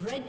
Red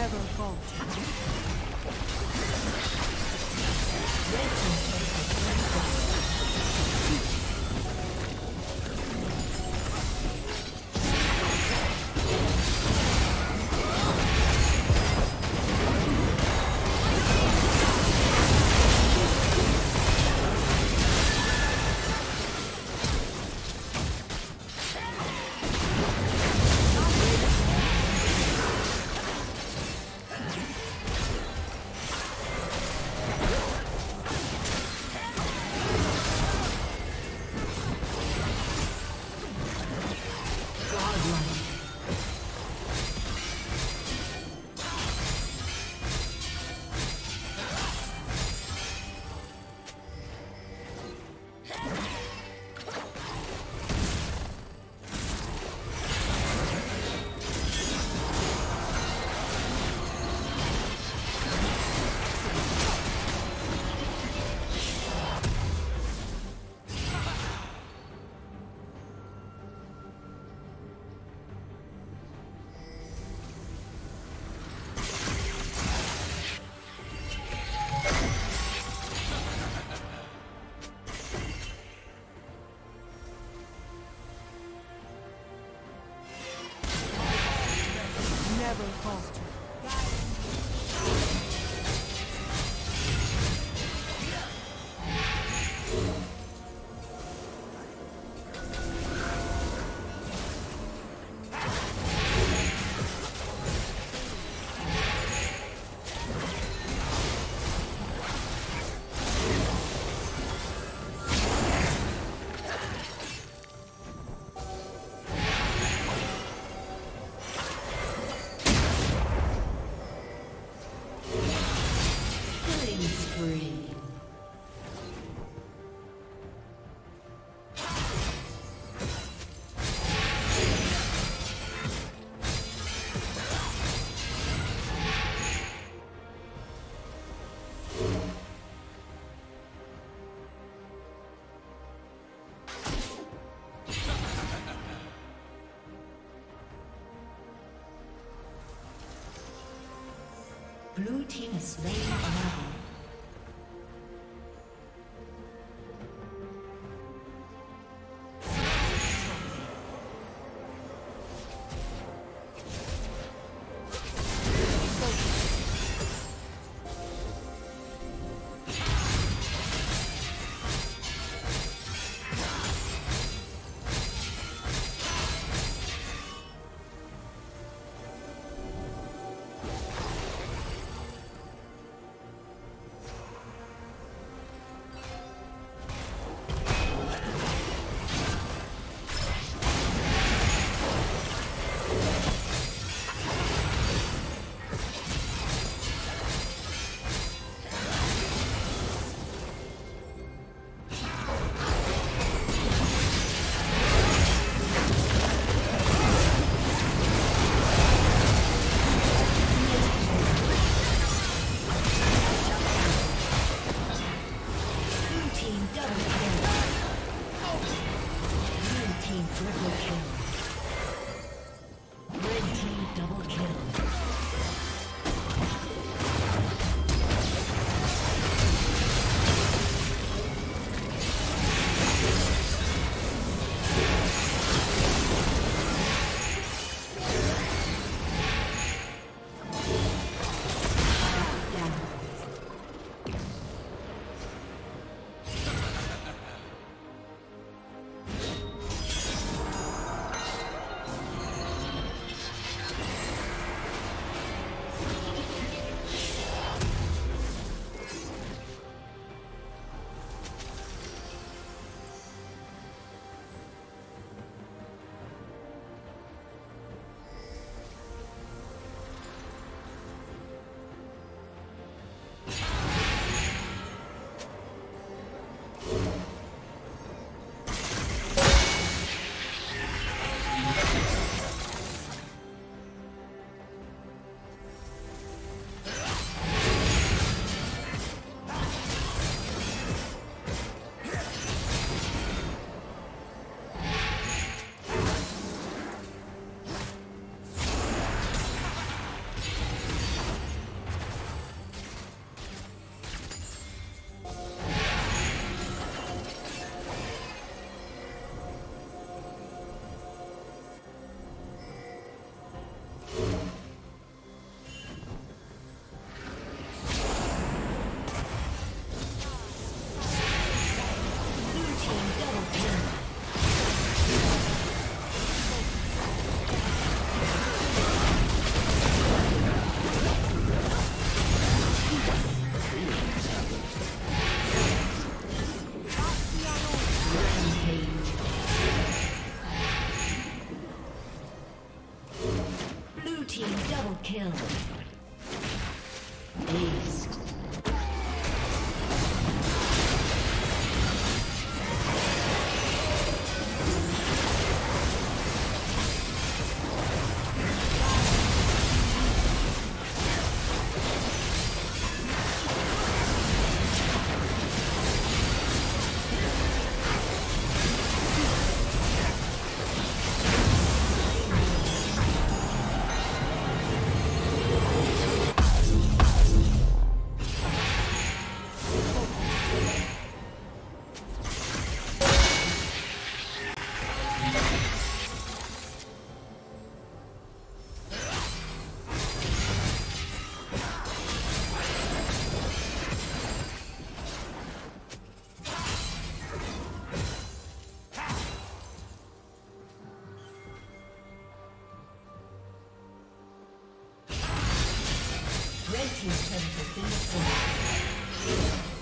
Never falter. Blue team is slain now. team's turret has been destroyed.